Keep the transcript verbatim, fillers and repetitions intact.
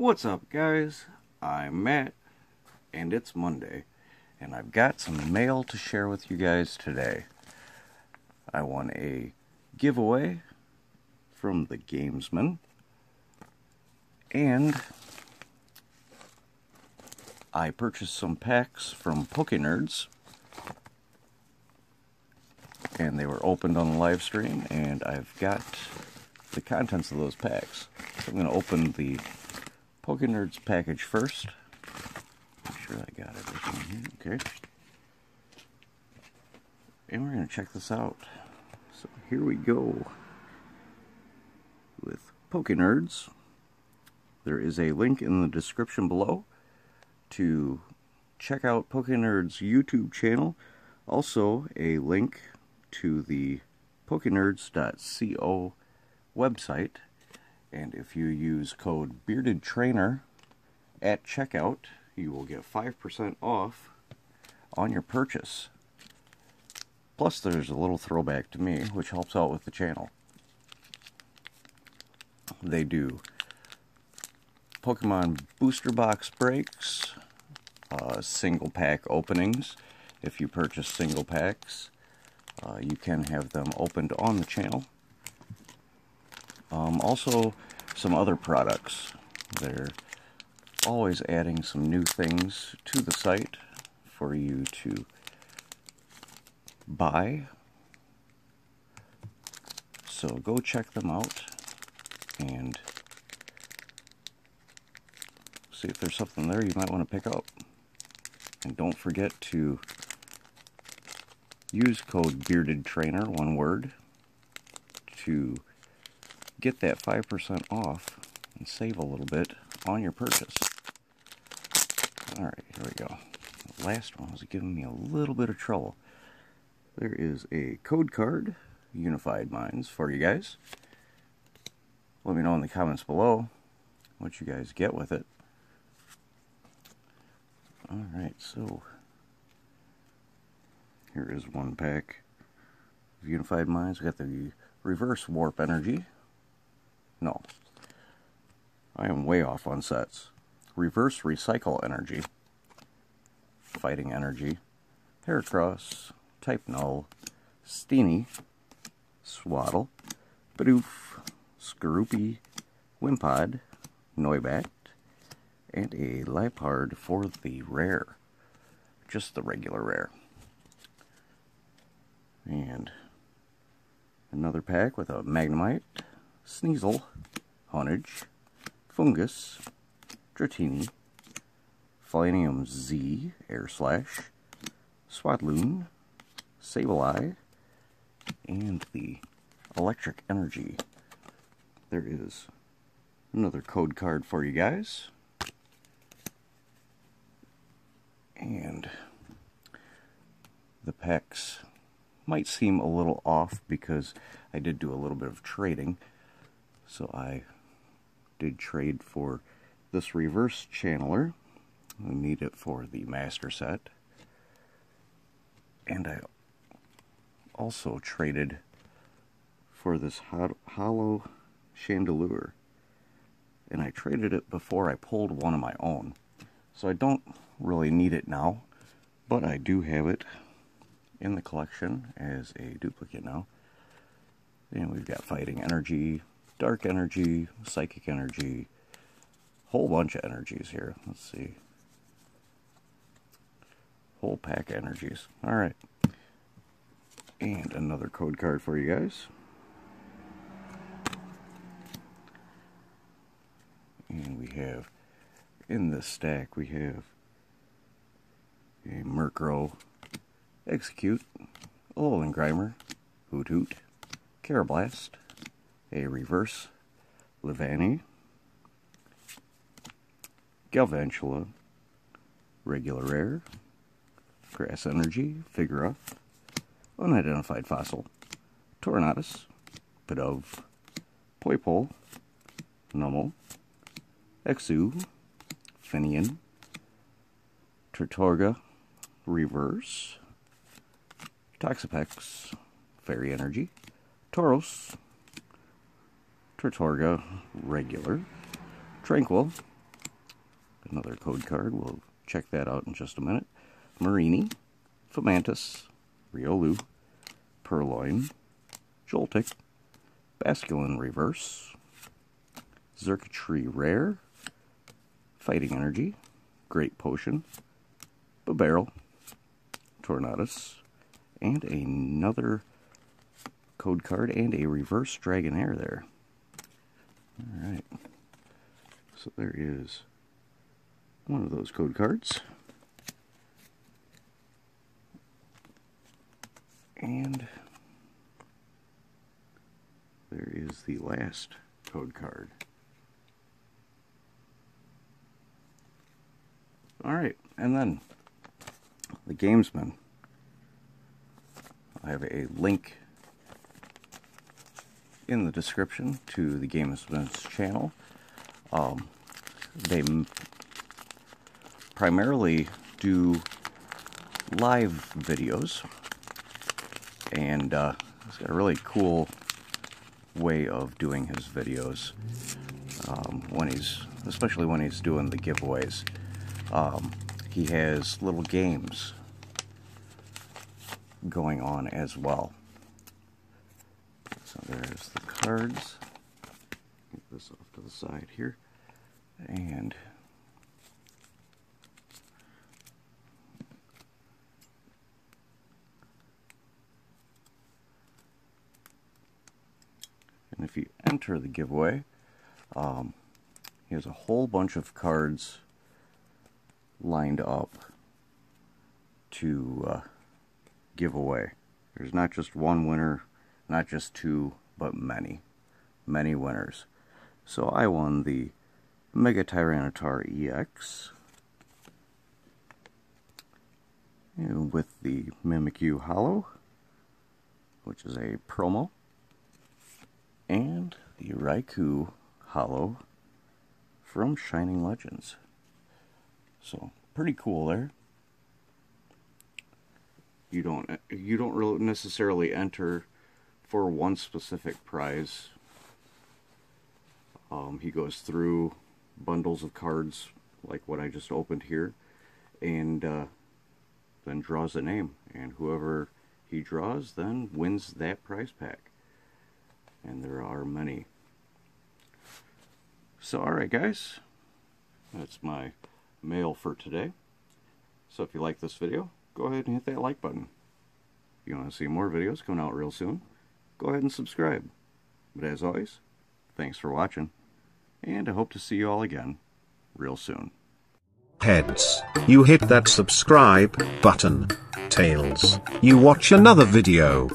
What's up, guys? I'm Matt, and it's Monday, and I've got some mail to share with you guys today. I won a giveaway from the Gamesman, and I purchased some packs from PokeNerds, and they were opened on the live stream, and I've got the contents of those packs. So I'm going to open the PokeNerds package first. Make sure I got everything here. Okay. And we're going to check this out. So here we go with PokeNerds. There is a link in the description below to check out PokeNerds' YouTube channel. Also a link to the PokeNerds dot co website. And if you use code Bearded Trainer at checkout, you will get five percent off on your purchase. Plus, there's a little throwback to me, which helps out with the channel. They do Pokemon booster box breaks, uh, single pack openings. If you purchase single packs, uh, you can have them opened on the channel. Um, also, some other products. They're always adding some new things to the site for you to buy. So go check them out and see if there's something there you might want to pick up. And don't forget to use code Bearded Trainer, one word, to get that five percent off and save a little bit on your purchase. Alright, here we go. The last one was giving me a little bit of trouble. There is a code card, Unified Minds, for you guys. Let me know in the comments below what you guys get with it. Alright, so here is one pack of Unified Minds. We got the reverse warp energy. No, I am way off on sets. Reverse Recycle Energy, Fighting Energy, Heracross, Type Null, Steenie, Swaddle, Bidoof, Skorupi, Wimpod, Noibat, and a Liepard for the rare. Just the regular rare. And another pack with a Magnemite, Sneasel, Honedge, Fungus, Dratini, Flynium Z, Air Slash, Swadloon, Sableye, and the Electric Energy. There is another code card for you guys. And the packs might seem a little off because I did do a little bit of trading. So I did trade for this reverse channeler. We need it for the master set. And I also traded for this ho hollow chandelure. And I traded it before I pulled one of my own. So I don't really need it now. But I do have it in the collection as a duplicate now. And we've got Fighting Energy, Dark Energy, Psychic Energy, whole bunch of energies here. Let's see. Whole pack of energies. Alright. And another code card for you guys. And we have, in this stack, we have a Murkrow, Execute, Alolan Grimer, Hoot Hoot, Carablast, a reverse Levani, Galvantula, regular rare, Grass Energy, Figura, unidentified fossil, Tornados, Pidove, Poipole, Numel, Exu, Finian, Tortorga, reverse, Toxapex, Fairy Energy, Tauros, Tortorga, regular, Tranquil, another code card. We'll check that out in just a minute. Marini, Fomantis, Riolu, Purloin, Joltik, Basculin Reverse, Zerkatree Rare, Fighting Energy, Great Potion, Barrel, Tornadus, and another code card and a reverse Dragonair there. Alright, so there is one of those code cards. And there is the last code card. Alright, and then the Gamesman. I have a link in the description to the Gamesman's channel. Um, they m primarily do live videos, and uh, he's got a really cool way of doing his videos. Um, when he's, especially when he's doing the giveaways, um, he has little games going on as well. So there's the cards. Get this off to the side here. And and if you enter the giveaway, um, he has a whole bunch of cards lined up to uh, give away. There's not just one winner, not just two, but many, many winners. So I won the Mega Tyranitar E X, and with the Mimikyu Holo, which is a promo, and the Raikou Holo from Shining Legends. So pretty cool there. You don't you don't really necessarily enter for one specific prize. Um, he goes through bundles of cards like what I just opened here, and uh, then draws a name. And whoever he draws then wins that prize pack. And there are many. So alright guys, that's my mail for today. So if you like this video, go ahead and hit that like button. If you want to see more videos coming out real soon, go ahead and subscribe. But as always, thanks for watching, and I hope to see you all again real soon. Heads, you hit that subscribe button. Tails, you watch another video.